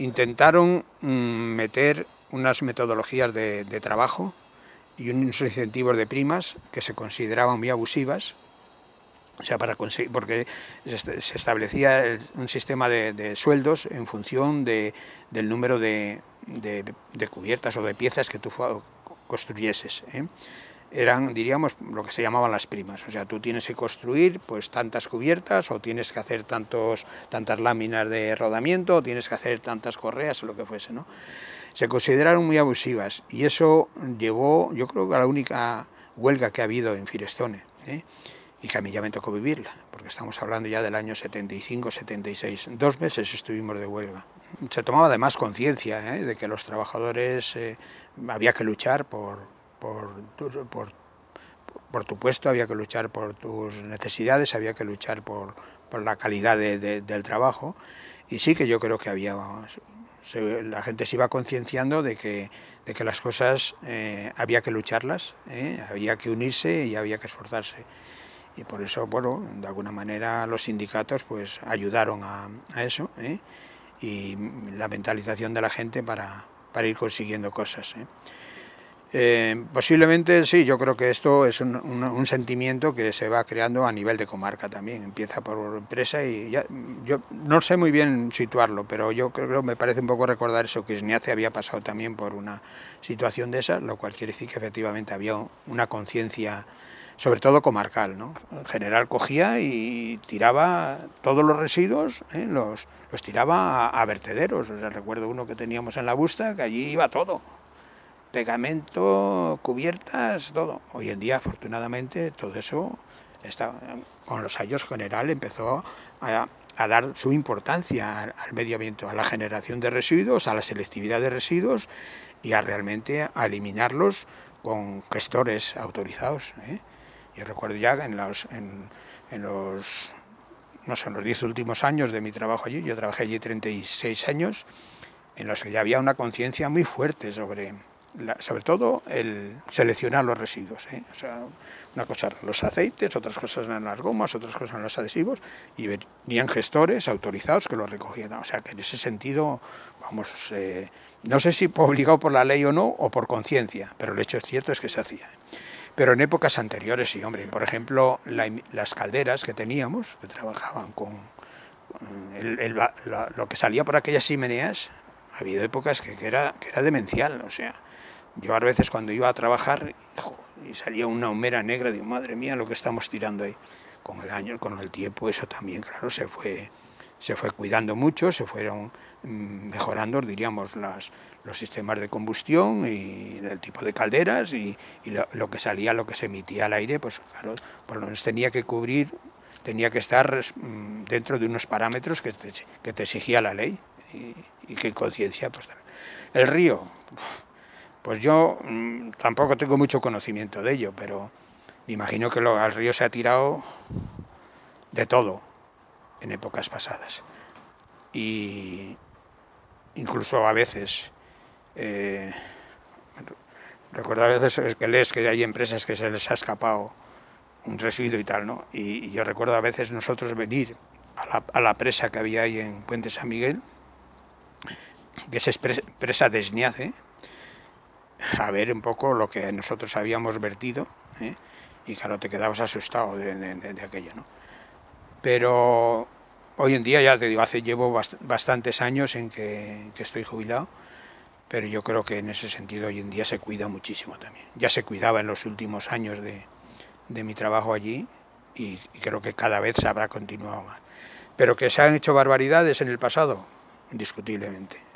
Intentaron meter unas metodologías de trabajo y unos incentivos de primas que se consideraban muy abusivas, o sea, para conseguir, porque se establecía un sistema de sueldos en función del número de cubiertas o de piezas que tú construyeses, ¿eh? Eran, diríamos, lo que se llamaban las primas, o sea, tú tienes que construir pues tantas cubiertas, o tienes que hacer tantas láminas de rodamiento, o tienes que hacer tantas correas, o lo que fuese, ¿no? Se consideraron muy abusivas, y eso llevó, yo creo, a la única huelga que ha habido en Firestone, ¿eh? Y que a mí ya me tocó vivirla, porque estamos hablando ya del año 75, 76, 2 meses estuvimos de huelga. Se tomaba además conciencia, ¿eh?, de que los trabajadores había que luchar por tu puesto, había que luchar por tus necesidades, había que luchar por la calidad del trabajo, y sí que yo creo que había, la gente se iba concienciando de que las cosas había que lucharlas, había que unirse y había que esforzarse. Y por eso, bueno, de alguna manera los sindicatos pues ayudaron a eso, y la mentalización de la gente para ir consiguiendo cosas, posiblemente sí, yo creo que esto es un sentimiento que se va creando a nivel de comarca también, empieza por empresa y ya, yo no sé muy bien situarlo, pero yo creo, me parece un poco recordar eso, que Sniace había pasado también por una situación de esa, lo cual quiere decir que efectivamente había una conciencia, sobre todo comarcal, ¿no? En general cogía y tiraba todos los residuos, los tiraba a vertederos, o sea, recuerdo uno que teníamos en la Busta, que allí iba todo, pegamento, cubiertas, todo. Hoy en día, afortunadamente, todo eso está, con los años general empezó a dar su importancia al medio ambiente, a la generación de residuos, a la selectividad de residuos y a realmente a eliminarlos con gestores autorizados, ¿eh? Yo recuerdo ya en los 10 últimos años de mi trabajo allí, yo trabajé allí 36 años, en los que ya había una conciencia muy fuerte sobre todo el seleccionar los residuos, ¿eh? O sea, una cosa eran los aceites, otras cosas eran las gomas, otras cosas eran los adhesivos, y venían gestores autorizados que los recogían. O sea, que en ese sentido, vamos, no sé si obligado por la ley o no, o por conciencia, pero el hecho es cierto es que se hacía. Pero en épocas anteriores, sí, hombre, por ejemplo, las calderas que teníamos, que trabajaban con lo que salía por aquellas chimeneas, ha habido épocas que era demencial, o sea, yo a veces cuando iba a trabajar, hijo, y salía una humera negra, digo, madre mía, lo que estamos tirando ahí. Con el tiempo, eso también, claro, se fue cuidando mucho, se fueron mejorando, diríamos, los sistemas de combustión y el tipo de calderas, y lo que salía, lo que se emitía al aire, pues claro, por lo menos tenía que cubrir, tenía que estar dentro de unos parámetros que te exigía la ley, y que conciencia, pues. El río, pues yo tampoco tengo mucho conocimiento de ello, pero me imagino que al río se ha tirado de todo en épocas pasadas. Y incluso a veces, recuerdo a veces que lees que hay empresas que se les ha escapado un residuo y tal, ¿no? Y yo recuerdo a veces nosotros venir a la presa que había ahí en Puente San Miguel, que es presa de Sniace, a ver un poco lo que nosotros habíamos vertido, ¿eh? Y claro, te quedabas asustado de aquello, ¿no? Pero hoy en día, ya te digo, llevo bastantes años en que estoy jubilado, pero yo creo que en ese sentido hoy en día se cuida muchísimo también. Ya se cuidaba en los últimos años de mi trabajo allí, y creo que cada vez se habrá continuado más. Pero que se han hecho barbaridades en el pasado, indiscutiblemente.